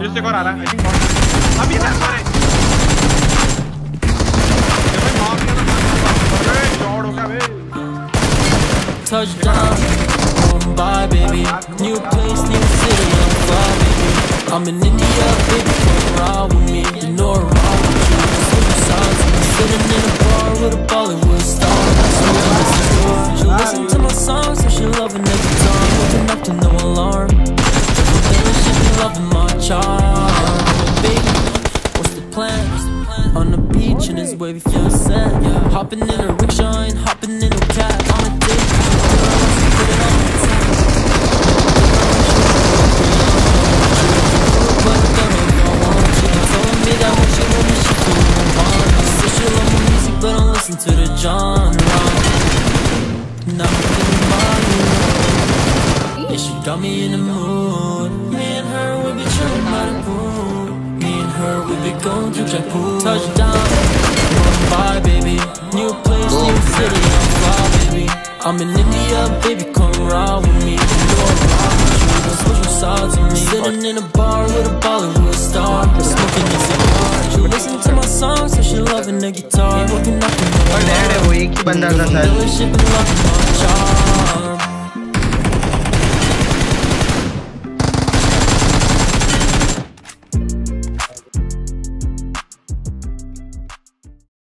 Yo estoy con Alan, I think I'm being that funny. Touchdown, come by, baby. New place, new city, I'm fly, baby. I'm in India, baby, come around with me. You know I'm wrong with you. Suicides, I'm sitting in a bar with a Bollywood star. She listen to my songs, so she loving every time. Waking up to no alarm. Loving my charm, baby. What's the plan? On the beach in his wavy sunset. Hopping in a rickshaw and hopping in a cab. On a date, put it on the table. But I don't want you. Telling me that what she want me, she don't want. Said she love my music, but don't listen to the genre. Nothing about you. Yeah, she got me in the mood. Going through Jaipur. Touchdown, come by, baby. New place, new city, I'm fly, baby. I'm in India, baby, come ride with me. You're ride with you, don't switch your sides with me. Sitting in a bar with a Bollywood star, smoking is a bar. She listen to my songs, so she loving the guitar. Working up in the bar. Relationship and loving my charm.